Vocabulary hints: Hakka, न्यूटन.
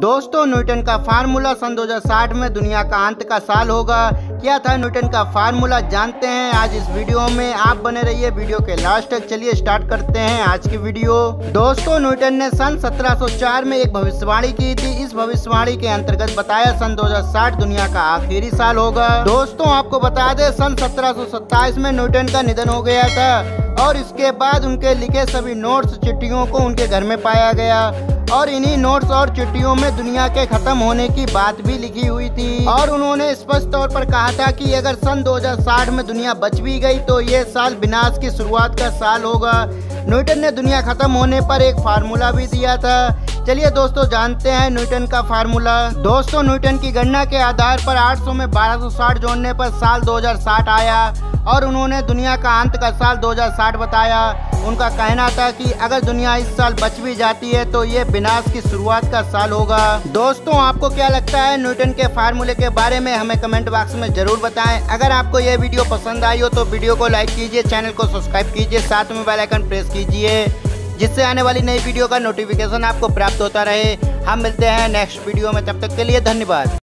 दोस्तों न्यूटन का फार्मूला सन 2060 में दुनिया का अंत का साल होगा। क्या था न्यूटन का फार्मूला, जानते हैं आज इस वीडियो में। आप बने रहिए वीडियो के लास्ट तक। चलिए स्टार्ट करते हैं आज की वीडियो। दोस्तों न्यूटन ने सन 1704 में एक भविष्यवाणी की थी। इस भविष्यवाणी के अंतर्गत बताया सन 2060 दुनिया का आखिरी साल होगा। दोस्तों आपको बता दें सन 1727 में न्यूटन का निधन हो गया था और इसके बाद उनके लिखे सभी नोट्स चिट्ठियों को उनके घर में पाया गया और इन्हीं नोट्स और चिट्ठियों में दुनिया के खत्म होने की बात भी लिखी हुई थी। और उन्होंने स्पष्ट तौर पर कहा था कि अगर सन 2060 में दुनिया बच भी गई तो ये साल विनाश की शुरुआत का साल होगा। न्यूटन ने दुनिया खत्म होने पर एक फार्मूला भी दिया था। चलिए दोस्तों जानते हैं न्यूटन का फार्मूला। दोस्तों न्यूटन की गणना के आधार पर 800 में 1260 जोड़ने पर साल 2060 आया और उन्होंने दुनिया का अंत का साल 2060 बताया। उनका कहना था कि अगर दुनिया इस साल बच भी जाती है तो ये विनाश की शुरुआत का साल होगा। दोस्तों आपको क्या लगता है न्यूटन के फार्मूले के बारे में, हमें कमेंट बॉक्स में जरूर बताएं। अगर आपको यह वीडियो पसंद आई हो तो वीडियो को लाइक कीजिए, चैनल को सब्सक्राइब कीजिए, साथ में बेल आइकन प्रेस कीजिए जिससे आने वाली नई वीडियो का नोटिफिकेशन आपको प्राप्त होता रहे। हम मिलते हैं नेक्स्ट वीडियो में, तब तक के लिए धन्यवाद।